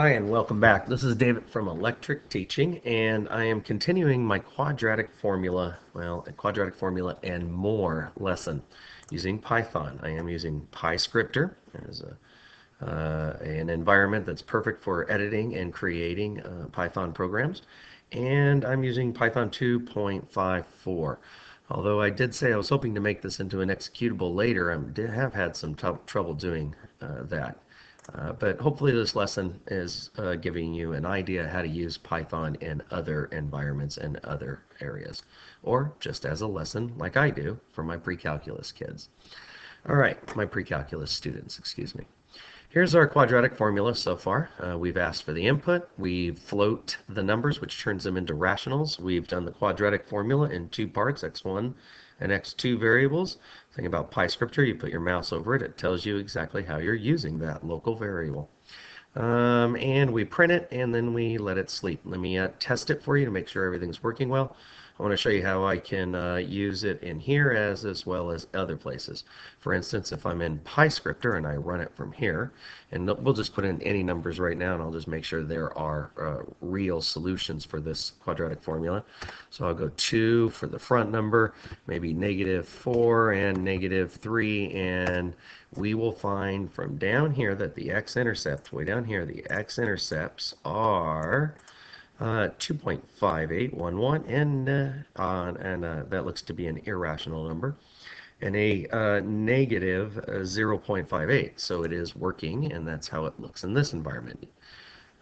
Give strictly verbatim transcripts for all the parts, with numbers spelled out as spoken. Hi, and welcome back. This is David from Electric Teaching, and I am continuing my quadratic formula, well, a quadratic formula and more lesson using Python. I am using PyScripter as a, uh, an environment that's perfect for editing and creating uh, Python programs, and I'm using Python two point five four. Although I did say I was hoping to make this into an executable later, I have had some trouble doing uh, that. Uh, but hopefully this lesson is uh, giving you an idea how to use Python in other environments and other areas, or just as a lesson like I do for my pre-calculus kids. All right, my pre-calculus students, excuse me. Here's our quadratic formula so far. Uh, we've asked for the input. We float the numbers, which turns them into rationals. We've done the quadratic formula in two parts, x one and x two variables. Think about PyScripter. You put your mouse over it. It tells you exactly how you're using that local variable. Um, and we print it, and then we let it sleep. Let me uh, test it for you to make sure everything's working well. I want to show you how I can uh, use it in here as, as well as other places. For instance, if I'm in PyScripter and I run it from here, and we'll just put in any numbers right now, and I'll just make sure there are uh, real solutions for this quadratic formula. So I'll go two for the front number, maybe negative four and negative three, and we will find from down here that the x-intercepts, way down here, the x-intercepts are Uh, two point five eight one one, and, uh, on, and uh, that looks to be an irrational number, and a uh, negative uh, zero point five eight. So it is working, and that's how it looks in this environment.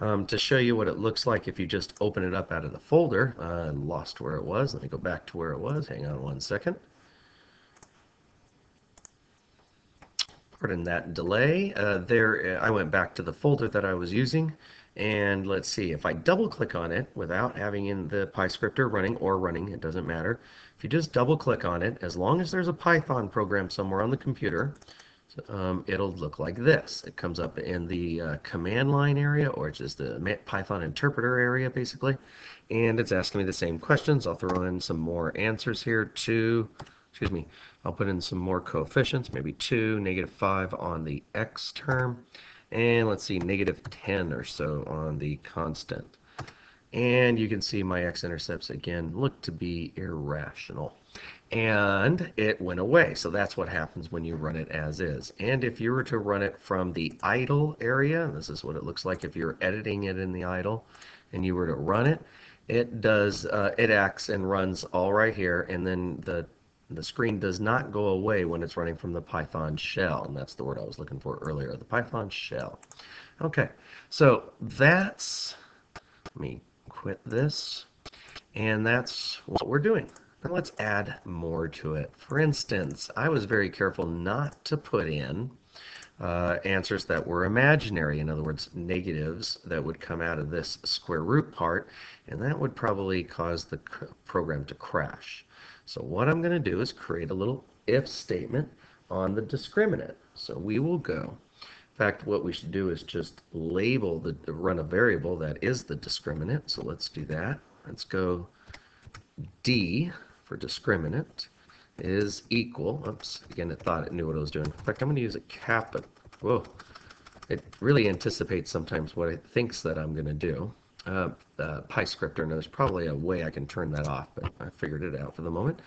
Um, to show you what it looks like if you just open it up out of the folder, uh, lost where it was. Let me go back to where it was. Hang on one second. Pardon that delay. Uh, there, I went back to the folder that I was using. And let's see, if I double click on it without having in the PyScripter running or running, it doesn't matter. If you just double click on it, as long as there's a Python program somewhere on the computer, um, it'll look like this. It comes up in the uh, command line area, or just the Python interpreter area, basically. And it's asking me the same questions. I'll throw in some more answers here too. Excuse me, I'll put in some more coefficients, maybe two, negative five on the x term. And let's see, negative ten or so on the constant. And you can see my x-intercepts again look to be irrational. And it went away. So that's what happens when you run it as is. And if you were to run it from the idle area, this is what it looks like if you're editing it in the idle, and you were to run it, it does, uh, it acts and runs all right here, and then the The screen does not go away when it's running from the Python shell, and that's the word I was looking for earlier, the Python shell. Okay, so that's, let me quit this, and that's what we're doing. Now let's add more to it. For instance, I was very careful not to put in uh, answers that were imaginary, in other words, negatives that would come out of this square root part, and that would probably cause the program to crash. So what I'm going to do is create a little if statement on the discriminant. So we will go. In fact, what we should do is just label the run a variable that is the discriminant. So let's do that. Let's go D for discriminant is equal. Oops, again, it thought it knew what I was doing. In fact, I'm going to use a cap. Whoa. It really anticipates sometimes what it thinks that I'm going to do. Uh, uh, PyScripter, and there's probably a way I can turn that off, but I figured it out for the moment.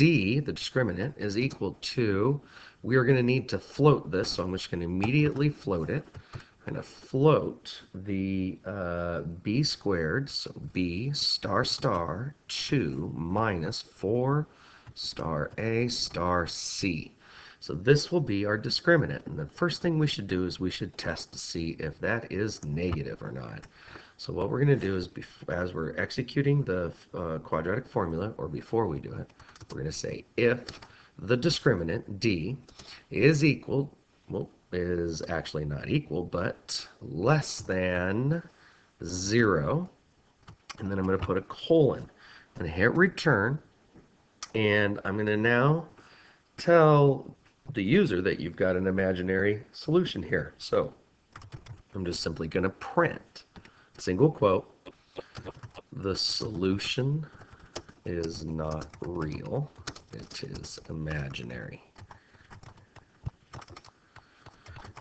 D, the discriminant, is equal to, we are going to need to float this, so I'm just going to immediately float it. I'm going to float the uh, B squared, so B star star two minus four star A star C. So this will be our discriminant, and the first thing we should do is we should test to see if that is negative or not. So what we're going to do is, as we're executing the uh, quadratic formula, or before we do it, we're going to say if the discriminant D is equal, well, is actually not equal, but less than zero, and then I'm going to put a colon, and hit return, and I'm going to now tell the user that you've got an imaginary solution here. So I'm just simply going to print. Single quote, the solution is not real, it is imaginary.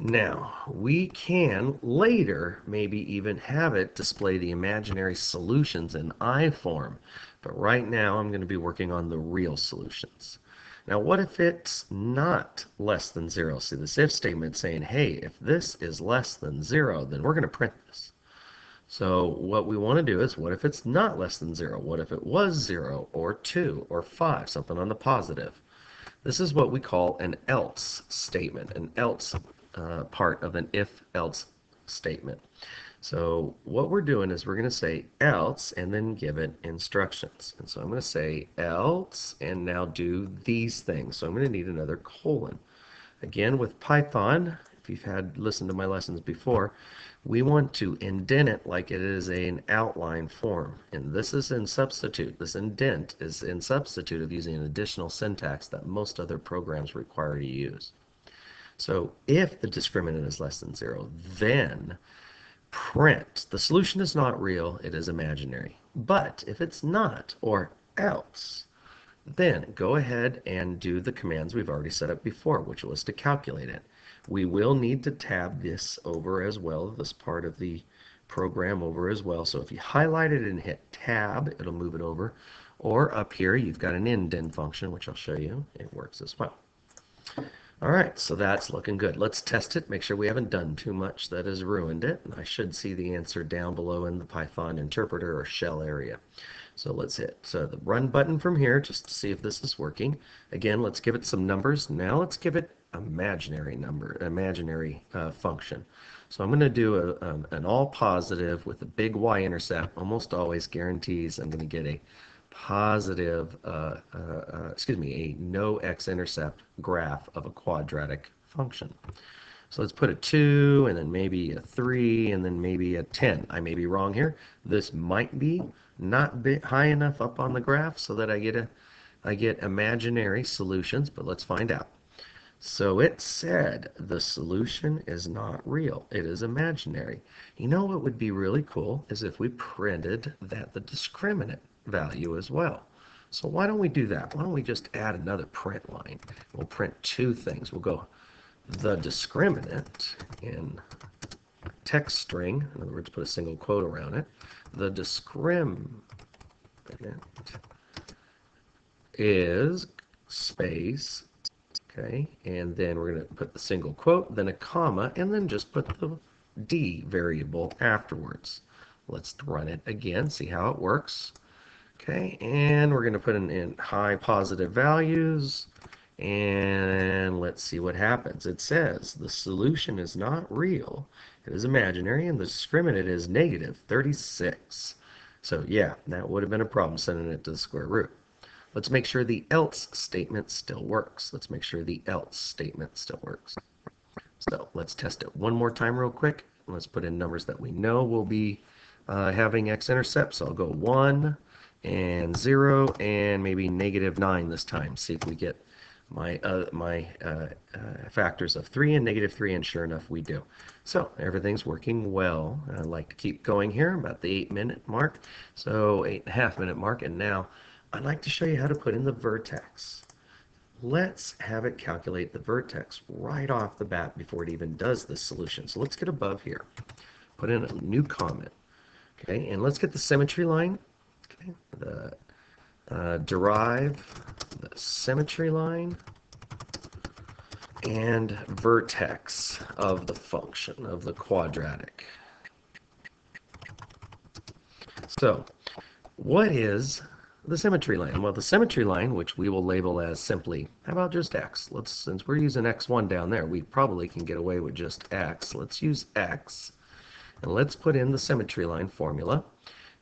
Now, we can later maybe even have it display the imaginary solutions in I form, but right now I'm going to be working on the real solutions. Now, what if it's not less than zero? See, this if statement saying, hey, if this is less than zero, then we're going to print this. So what we want to do is, what if it's not less than zero? What if it was zero or two or five, something on the positive? This is what we call an else statement, an else Uh, part of an if-else statement. So what we're doing is we're going to say else and then give it instructions. And so I'm going to say else and now do these things. So I'm going to need another colon. Again, with Python, if you've had listened to my lessons before, we want to indent it like it is an outline form. And this is in substitute. This indent is in substitute of using an additional syntax that most other programs require you to use. So if the discriminant is less than zero, then print. The solution is not real, it is imaginary. But if it's not, or else, then go ahead and do the commands we've already set up before, which was to calculate it. We will need to tab this over as well, this part of the program over as well. So if you highlight it and hit tab, it'll move it over. Or up here, you've got an indent function, which I'll show you. It works as well. Alright, so that's looking good. Let's test it, make sure we haven't done too much that has ruined it. And I should see the answer down below in the Python interpreter or shell area. So let's hit so the run button from here just to see if this is working. Again, let's give it some numbers. Now let's give it imaginary number, imaginary uh, function. So I'm going to do a, um, an all positive with a big y-intercept. Almost always guarantees I'm going to get a positive, uh, uh, uh, excuse me, a no x-intercept graph of a quadratic function. So let's put a two and then maybe a three and then maybe a ten. I may be wrong here. This might be not bit high enough up on the graph so that I get a, I get imaginary solutions, but let's find out. So it said the solution is not real, it is imaginary. You know what would be really cool is if we printed that the discriminant value as well. So why don't we do that? Why don't we just add another print line? We'll print two things. We'll go the discriminant in text string, in other words, put a single quote around it. The discriminant is space, okay, and then we're going to put the single quote, then a comma, and then just put the D variable afterwards. Let's run it again, see how it works. Okay, and we're going to put in, in high positive values, and let's see what happens. It says the solution is not real, it is imaginary, and the discriminant is negative thirty-six. So yeah, that would have been a problem sending it to the square root. Let's make sure the else statement still works. Let's make sure the else statement still works. So let's test it one more time real quick. Let's put in numbers that we know will be uh, having x-intercepts. So I'll go one. And zero and maybe negative nine this time. See if we get my uh, my uh, uh, factors of three and negative three, and sure enough we do. So everything's working well. I'd like to keep going here about the eight minute mark, so eight and a half minute mark, and now I'd like to show you how to put in the vertex. Let's have it calculate the vertex right off the bat before it even does this solution. So let's get above here, put in a new comment, okay, and let's get the symmetry line. Okay, the uh, derive the symmetry line and vertex of the function of the quadratic. So what is the symmetry line? Well, the symmetry line, which we will label as simply, how about just x? Let's, since we're using x one down there, we probably can get away with just x. Let's use x and let's put in the symmetry line formula.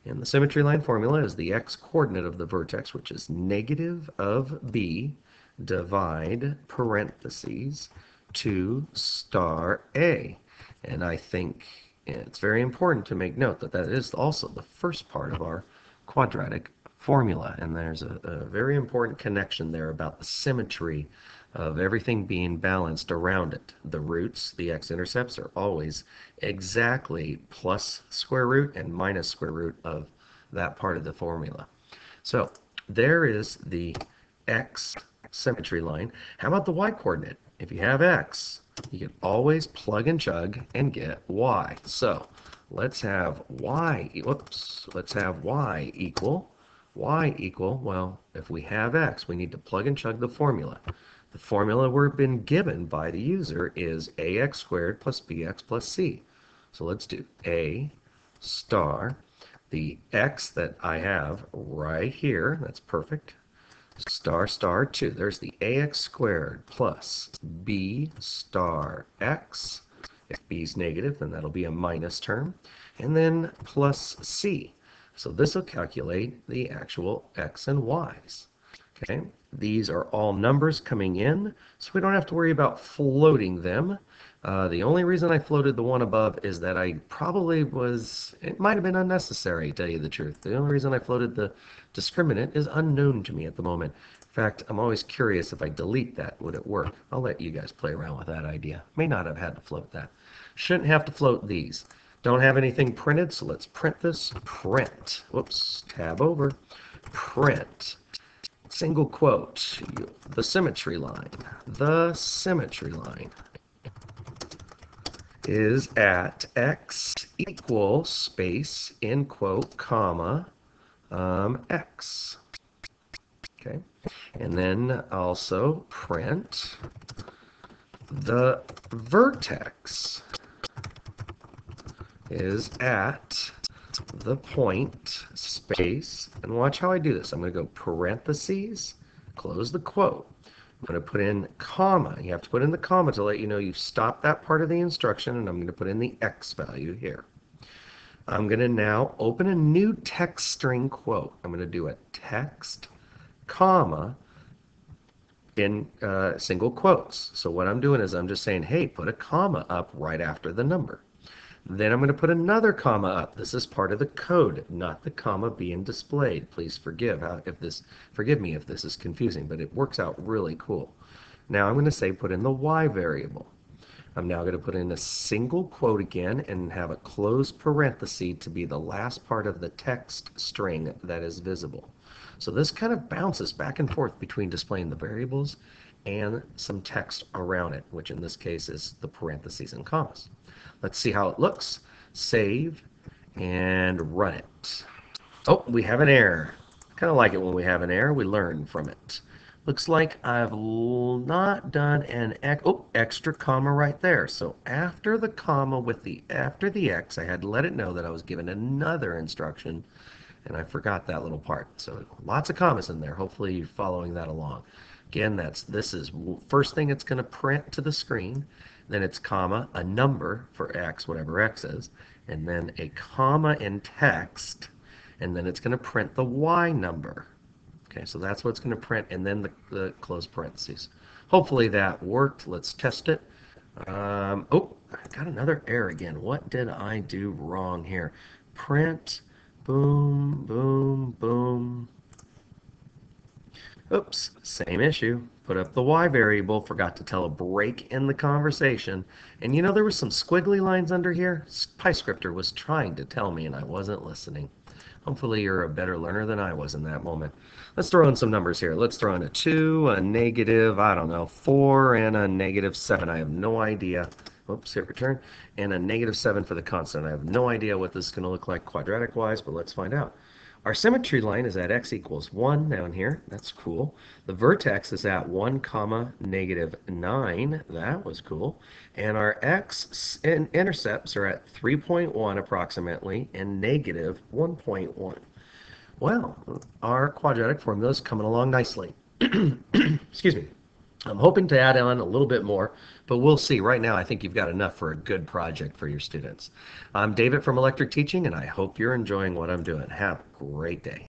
And the symmetry line formula is the x-coordinate of the vertex, which is negative of b, divide parentheses, two star a. And I think it's very important to make note that that is also the first part of our quadratic formula. And there's a, a very important connection there about the symmetry of everything being balanced around it. The roots, the x-intercepts, are always exactly plus square root and minus square root of that part of the formula. So there is the x symmetry line. How about the y-coordinate? If you have x, you can always plug and chug and get y. So let's have y, whoops, let's have y equal, y equal, well, if we have x, we need to plug and chug the formula. The formula we've been given by the user is ax squared plus bx plus c. So let's do a star, the x that I have right here, that's perfect, star star two. There's the ax squared plus b star x. If b is negative, then that'll be a minus term. And then plus c. So this will calculate the actual x and y's. Okay, these are all numbers coming in, so we don't have to worry about floating them. Uh, the only reason I floated the one above is that I probably was, it might have been unnecessary, to tell you the truth. The only reason I floated the discriminant is unknown to me at the moment. In fact, I'm always curious, if I delete that, would it work? I'll let you guys play around with that idea. May not have had to float that. Shouldn't have to float these. Don't have anything printed, so let's print this. Print. Whoops, tab over. Print. Single quote. The symmetry line. The symmetry line is at x equal space in quote comma um, x. Okay, and then also print the vertex is at the point space, and watch how I do this. I'm going to go parentheses, close the quote. I'm going to put in comma. You have to put in the comma to let you know you've stopped that part of the instruction, and I'm going to put in the x value here. I'm going to now open a new text string quote. I'm going to do a text comma in uh, single quotes. So what I'm doing is I'm just saying, hey, put a comma up right after the number. Then I'm going to put another comma up. This is part of the code, not the comma being displayed. Please forgive how, if this, forgive me if this is confusing, but it works out really cool. Now I'm going to say put in the y variable. I'm now going to put in a single quote again and have a closed parenthesis to be the last part of the text string that is visible. So this kind of bounces back and forth between displaying the variables and some text around it, which in this case is the parentheses and commas. Let's see how it looks. Save and run it. Oh, we have an error. Kind of like it when we have an error. We learn from it. Looks like I've not done an ex oh, extra comma right there. So after the comma with the after the x, I had to let it know that I was given another instruction, and I forgot that little part. So lots of commas in there. Hopefully you're following that along. Again, that's this is first thing it's going to print to the screen. Then it's comma, a number for x, whatever x is, and then a comma in text, and then it's going to print the y number. Okay, so that's what's going to print, and then the, the close parentheses. Hopefully that worked. Let's test it. Um, oh, I got another error again. What did I do wrong here? Print, boom, boom, boom. Oops, same issue. Put up the y variable, forgot to tell a break in the conversation. And you know, there were some squiggly lines under here. PyScripter was trying to tell me and I wasn't listening. Hopefully you're a better learner than I was in that moment. Let's throw in some numbers here. Let's throw in a two, a negative, I don't know, four, and a negative seven. I have no idea. Oops, hit return. And a negative seven for the constant. I have no idea what this is going to look like quadratic wise, but let's find out. Our symmetry line is at x equals one down here. That's cool. The vertex is at one comma negative nine. That was cool. And our x intercepts are at three point one approximately and negative one point one. Well, our quadratic formula is coming along nicely. Excuse me. I'm hoping to add on a little bit more, but we'll see. Right now, I think you've got enough for a good project for your students. I'm David from Electric Teaching, and I hope you're enjoying what I'm doing. Have a great day.